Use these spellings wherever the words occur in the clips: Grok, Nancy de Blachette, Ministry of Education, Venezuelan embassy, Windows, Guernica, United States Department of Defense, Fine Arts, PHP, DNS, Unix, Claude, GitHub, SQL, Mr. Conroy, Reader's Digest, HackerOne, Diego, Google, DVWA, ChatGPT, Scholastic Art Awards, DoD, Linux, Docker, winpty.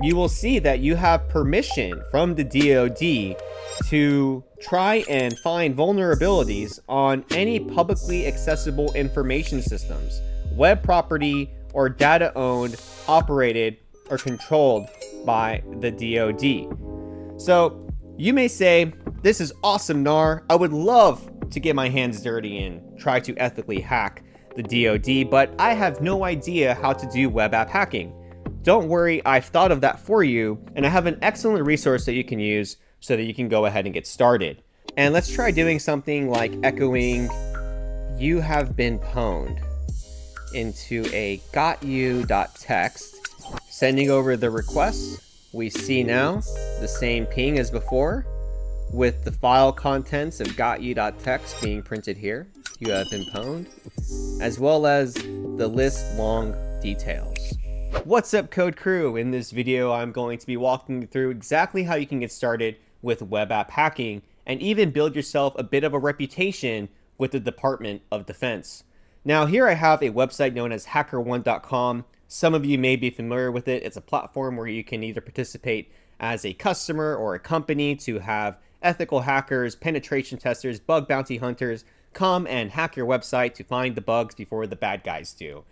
you will see that you have permission from the DoD to try and find vulnerabilities on any publicly accessible information systems, web property, or data owned, operated, or controlled by the DoD. So you may say, this is awesome, Nar. I would love to get my hands dirty and try to ethically hack the DoD, but I have no idea how to do web app hacking. Don't worry, I've thought of that for you, and I have an excellent resource that you can use so that you can go ahead and get started. And let's try doing something like echoing, you have been pwned, into a gotyou.txt, sending over the request. We see now the same ping as before, with the file contents of gotyou.txt being printed here, you have been pwned, as well as the list long details. What's up, Code Crew? In this video, I'm going to be walking you through exactly how you can get started with web app hacking and even build yourself a bit of a reputation with the Department of Defense. Now, here I have a website known as HackerOne.com. Some of you may be familiar with it. It's a platform where you can either participate as a customer or a company to have ethical hackers, penetration testers, bug bounty hunters come and hack your website to find the bugs before the bad guys do.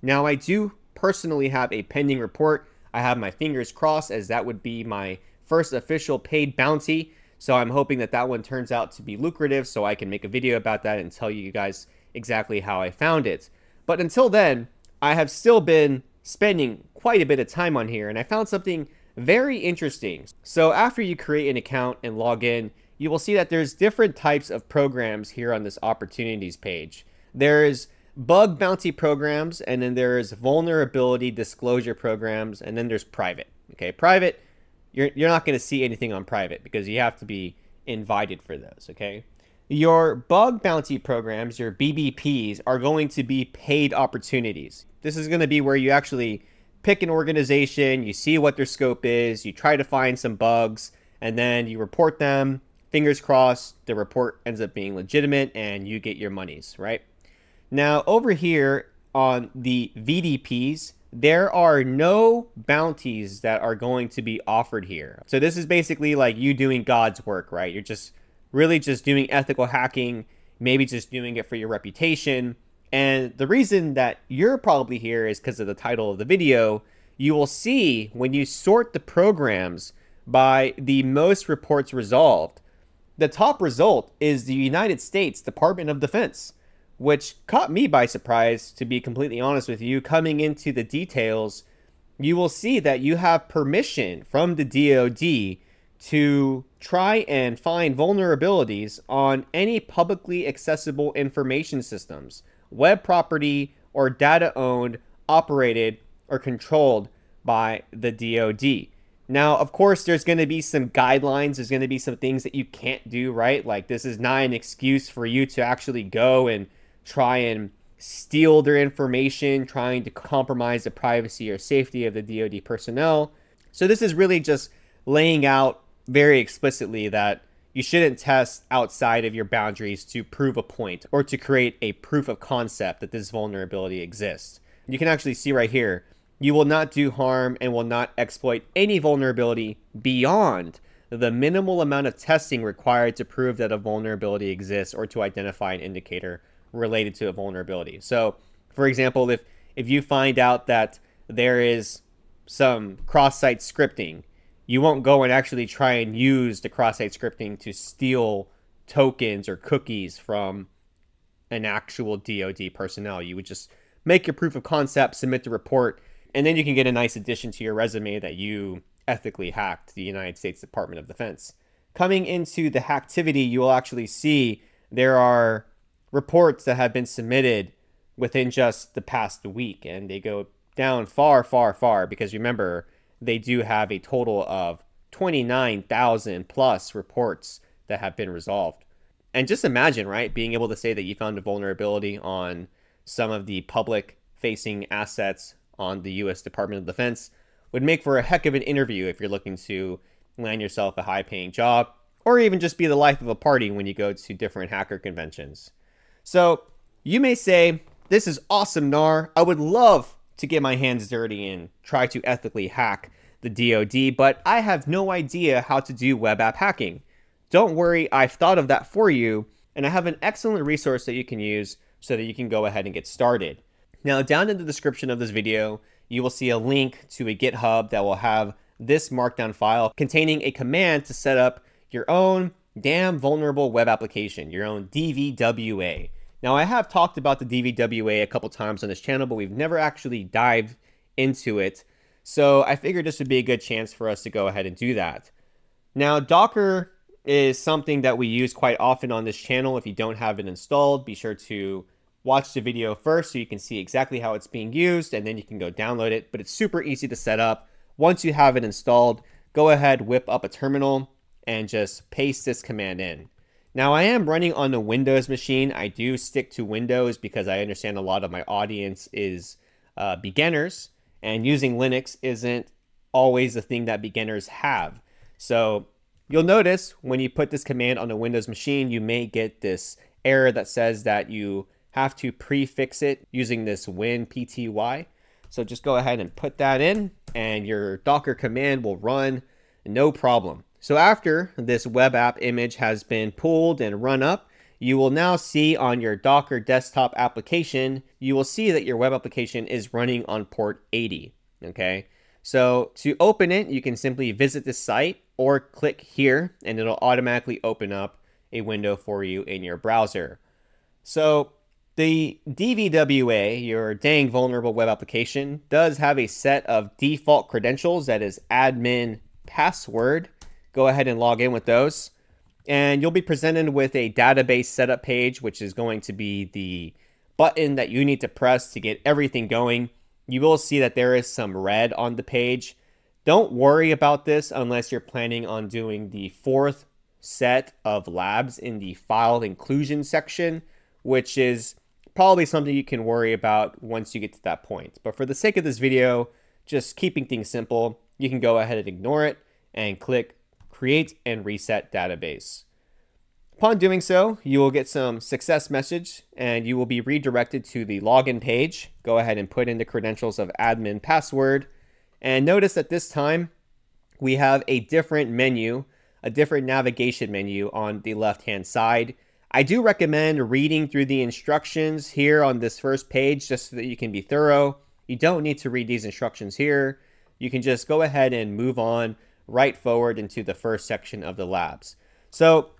Now, I do personally have a pending report. I have my fingers crossed, as that would be my first official paid bounty. So I'm hoping that that one turns out to be lucrative so I can make a video about that and tell you guys exactly how I found it. But until then, I have still been spending quite a bit of time on here, and I found something very interesting. So after you create an account and log in, you will see that there's different types of programs here on this opportunities page. There is bug bounty programs, and then there is vulnerability disclosure programs, and then there's private. Okay, private, you're not going to see anything on private because you have to be invited for those. Okay, your bug bounty programs, your BBPs, are going to be paid opportunities. This is going to be where you actually pick an organization, you see what their scope is, you try to find some bugs, and then you report them. Fingers crossed, the report ends up being legitimate and you get your monies, right? Now, over here on the VDPs, there are no bounties that are going to be offered here. So this is basically like you doing God's work, right? You're just really just doing ethical hacking, maybe just doing it for your reputation. And the reason that you're probably here is because of the title of the video. You will see when you sort the programs by the most reports resolved, the top result is the United States Department of Defense, which caught me by surprise, to be completely honest with you. Coming into the details, you will see that you have permission from the DoD to try and find vulnerabilities on any publicly accessible information systems, web property, or data owned, operated, or controlled by the DoD. Now, of course, there's going to be some guidelines. There's going to be some things that you can't do, right? Like, this is not an excuse for you to actually go and try and steal their information, trying to compromise the privacy or safety of the DoD personnel. So this is really just laying out very explicitly that you shouldn't test outside of your boundaries to prove a point or to create a proof of concept that this vulnerability exists. You can actually see right here, you will not do harm and will not exploit any vulnerability beyond the minimal amount of testing required to prove that a vulnerability exists or to identify an indicator related to a vulnerability. So, for example, if you find out that there is some cross-site scripting, you won't go and actually try and use the cross-site scripting to steal tokens or cookies from an actual DoD personnel. You would just make your proof of concept, submit the report, and then you can get a nice addition to your resume that you ethically hacked the United States Department of Defense. Coming into the hacktivity, you will actually see there are reports that have been submitted within just the past week, and they go down far, far, far, because remember, they do have a total of 29,000 plus reports that have been resolved. And just imagine, right, being able to say that you found a vulnerability on some of the public facing assets on the US Department of Defense would make for a heck of an interview if you're looking to land yourself a high paying job, or even just be the life of a party when you go to different hacker conventions. So you may say, this is awesome, Nar. I would love to get my hands dirty and try to ethically hack the DoD, but I have no idea how to do web app hacking. Don't worry, I've thought of that for you, and I have an excellent resource that you can use so that you can go ahead and get started. Now, down in the description of this video, you will see a link to a GitHub that will have this markdown file containing a command to set up your own damn vulnerable web application, your own DVWA. Now, I have talked about the DVWA a couple times on this channel, but we've never actually dived into it. So I figured this would be a good chance for us to go ahead and do that. Now, Docker is something that we use quite often on this channel. If you don't have it installed, be sure to watch the video first so you can see exactly how it's being used, and then you can go download it. But it's super easy to set up. Once you have it installed, go ahead, whip up a terminal and just paste this command in. Now, I am running on the Windows machine. I do stick to Windows because I understand a lot of my audience is beginners, and using Linux isn't always the thing that beginners have. So you'll notice when you put this command on a Windows machine, you may get this error that says that you have to prefix it using this winpty. So just go ahead and put that in, and your Docker command will run no problem. So after this web app image has been pulled and run up, you will now see on your Docker desktop application, you will see that your web application is running on port 80. Okay. So to open it, you can simply visit this site or click here, and it'll automatically open up a window for you in your browser. So the DVWA, your dang vulnerable web application, does have a set of default credentials, that is admin password. Go ahead and log in with those. And you'll be presented with a database setup page, which is going to be the button that you need to press to get everything going. You will see that there is some red on the page. Don't worry about this unless you're planning on doing the fourth set of labs in the file inclusion section, which is probably something you can worry about once you get to that point. But for the sake of this video, just keeping things simple, you can go ahead and ignore it and click Create and Reset Database. Upon doing so, you will get some success message and you will be redirected to the login page. Go ahead and put in the credentials of admin password. And notice that this time we have a different menu, a different navigation menu on the left-hand side. I do recommend reading through the instructions here on this first page just so that you can be thorough. You don't need to read these instructions here. You can just go ahead and move on right forward into the first section of the labs. So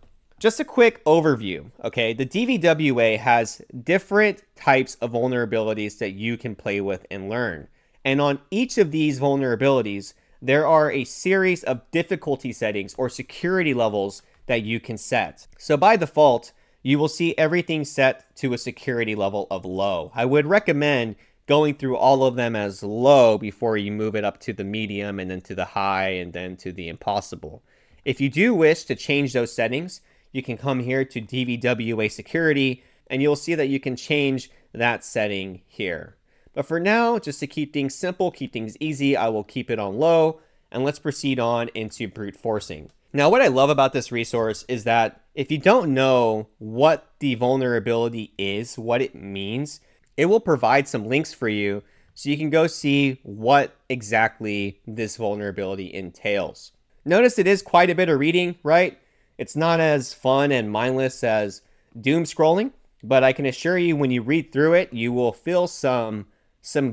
just a quick overview, okay? The DVWA has different types of vulnerabilities that you can play with and learn. And on each of these vulnerabilities, there are a series of difficulty settings or security levels that you can set. So by default, you will see everything set to a security level of low. I would recommend going through all of them as low before you move it up to the medium and then to the high and then to the impossible. If you do wish to change those settings, you can come here to DVWA security and you'll see that you can change that setting here. But for now, just to keep things simple, keep things easy, I will keep it on low, and let's proceed on into brute forcing. Now, what I love about this resource is that if you don't know what the vulnerability is, what it means, it will provide some links for you so you can go see what exactly this vulnerability entails. Notice it is quite a bit of reading, right? It's not as fun and mindless as doom scrolling, but I can assure you when you read through it, you will feel some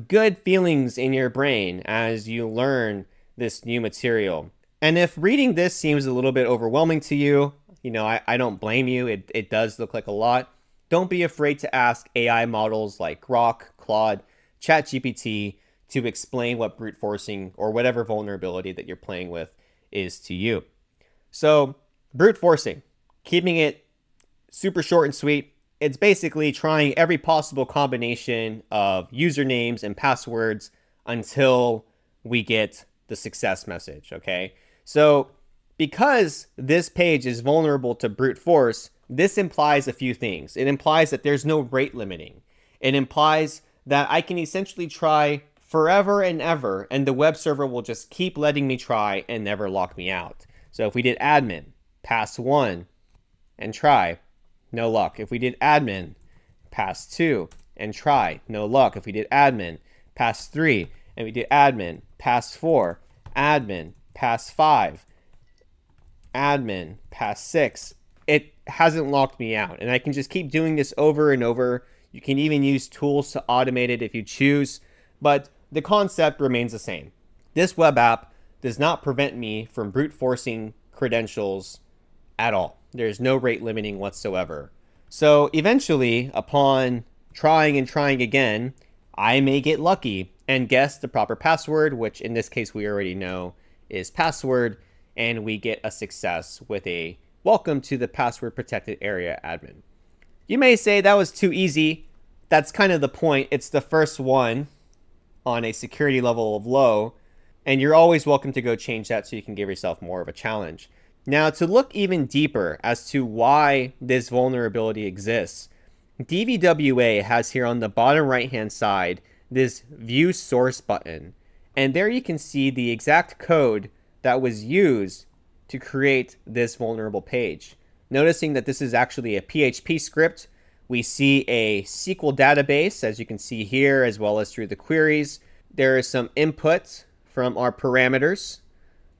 good feelings in your brain as you learn this new material. And if reading this seems a little bit overwhelming to you, you know, I don't blame you. It does look like a lot. Don't be afraid to ask AI models like Grok, Claude, ChatGPT to explain what brute forcing or whatever vulnerability that you're playing with is to you. So brute forcing, keeping it super short and sweet. It's basically trying every possible combination of usernames and passwords until we get the success message, okay? So because this page is vulnerable to brute force, this implies a few things. It implies that there's no rate limiting. It implies that I can essentially try forever and ever, and the web server will just keep letting me try and never lock me out. So if we did admin, pass 1 and try, no luck. If we did admin, pass 2 and try, no luck. If we did admin, pass 3 and we did admin, pass 4 admin, pass 5, admin, pass 6. It hasn't locked me out. And I can just keep doing this over and over. You can even use tools to automate it if you choose, but the concept remains the same. This web app does not prevent me from brute forcing credentials at all. There's no rate limiting whatsoever. So eventually, upon trying and trying again, I may get lucky and guess the proper password, which in this case we already know is password, and we get a success with a welcome to the password protected area admin. You may say that was too easy. That's kind of the point. It's the first one on a security level of low, and you're always welcome to go change that so you can give yourself more of a challenge. Now, to look even deeper as to why this vulnerability exists, DVWA has here on the bottom right-hand side this view source button. And there you can see the exact code that was used to create this vulnerable page. Noticing that this is actually a PHP script. We see a SQL database, as you can see here, as well as through the queries. There is some input from our parameters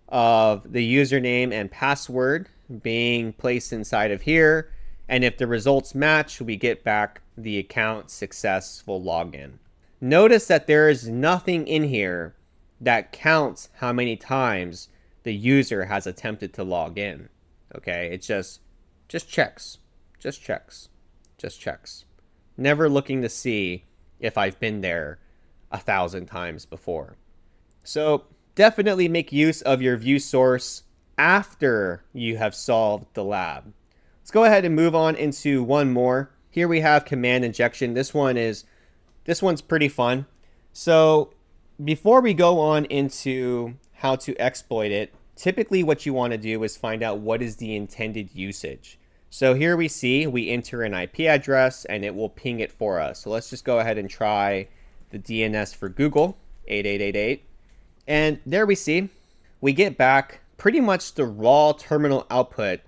of the username and password being placed inside of here. And if the results match, we get back the account successful login. Notice that there is nothing in here that counts how many times the user has attempted to log in. Okay, it just checks, just checks, just checks. Never looking to see if I've been there 1,000 times before. So definitely make use of your view source after you have solved the lab. Let's go ahead and move on into one more. Here we have command injection. This one's pretty fun. So before we go on into how to exploit it, typically what you want to do is find out what is the intended usage. So here we see we enter an IP address and it will ping it for us. So let's just go ahead and try the DNS for Google, 8888. And there we see we get back pretty much the raw terminal output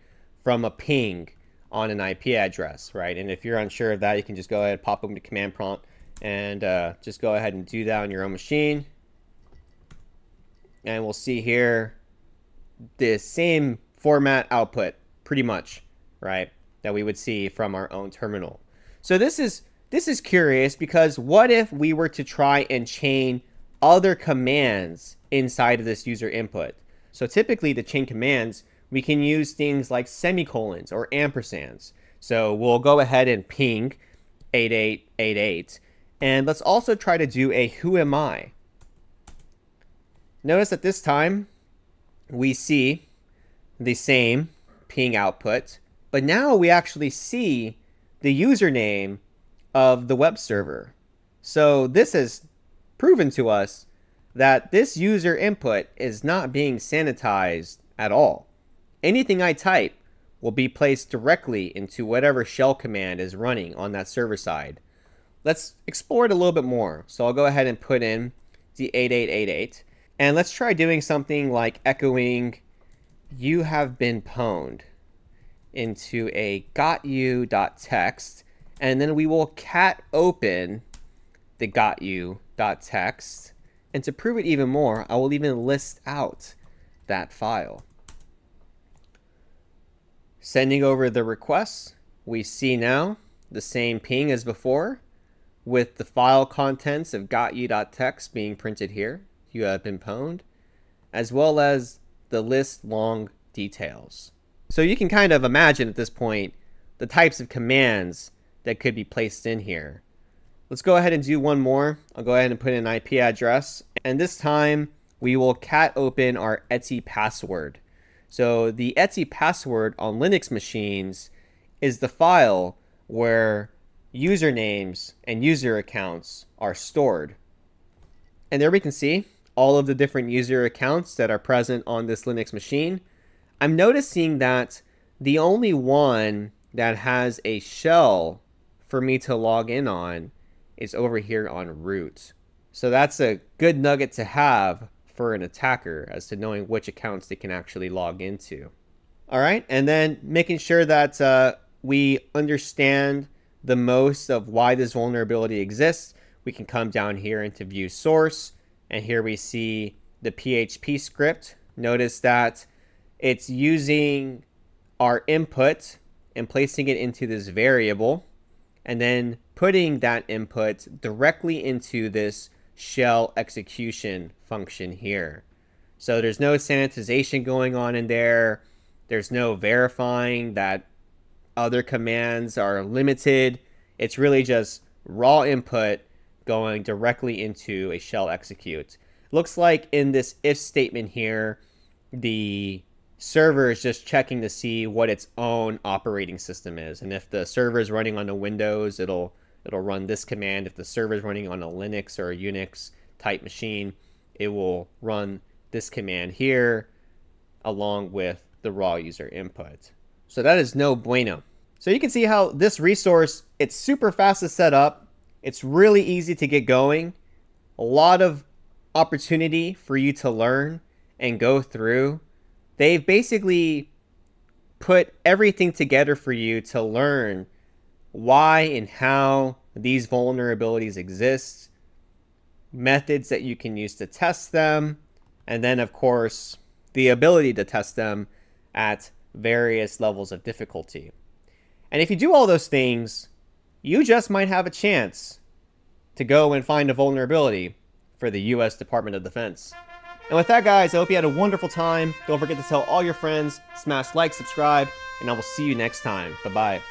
from a ping on an IP address, right? And if you're unsure of that, you can just go ahead and pop open the command prompt and just go ahead and do that on your own machine. And we'll see here the same format output pretty much, right, that we would see from our own terminal. So this is curious, because what if we were to try and chain other commands inside of this user input? So typically to chain commands, we can use things like semicolons or ampersands. So we'll go ahead and ping 8888. And let's also try to do a who am I. Notice that this time we see the same ping output, but now we actually see the username of the web server. So this has proven to us that this user input is not being sanitized at all. Anything I type will be placed directly into whatever shell command is running on that server side. Let's explore it a little bit more. So I'll go ahead and put in the 8888. And let's try doing something like echoing, you have been pwned, into a gotyou.txt. And then we will cat open the gotyou.txt. And to prove it even more, I will even list out that file. Sending over the requests, we see now the same ping as before, with the file contents of gotyou.txt being printed here. You have been pwned, as well as the list long details. So you can kind of imagine at this point the types of commands that could be placed in here. Let's go ahead and do one more. I'll go ahead and put in an IP address, and this time we will cat open our Etsy password. So the Etsy password on Linux machines is the file where usernames and user accounts are stored. And there we can see all of the different user accounts that are present on this Linux machine. I'm noticing that the only one that has a shell for me to log in on is over here on root. So that's a good nugget to have for an attacker as to knowing which accounts they can actually log into. All right, and then making sure that we understand the most of why this vulnerability exists, we can come down here into view source, and here we see the PHP script. Notice that it's using our input and placing it into this variable, and then putting that input directly into this shell execution function here. So there's no sanitization going on in there. There's no verifying that other commands are limited. It's really just raw input going directly into a shell execute. Looks like in this if statement here, the server is just checking to see what its own operating system is. And if the server is running on a Windows, it'll run this command. If the server is running on a Linux or a Unix type machine, it will run this command here along with the raw user input. So that is no bueno. So you can see how this resource, it's super fast to set up. It's really easy to get going. A lot of opportunity for you to learn and go through. They've basically put everything together for you to learn why and how these vulnerabilities exist, methods that you can use to test them, and then of course, the ability to test them at various levels of difficulty. And if you do all those things, you just might have a chance to go and find a vulnerability for the US Department of Defense. And with that, guys, I hope you had a wonderful time. Don't forget to tell all your friends, smash like, subscribe, and I will see you next time. Bye-bye.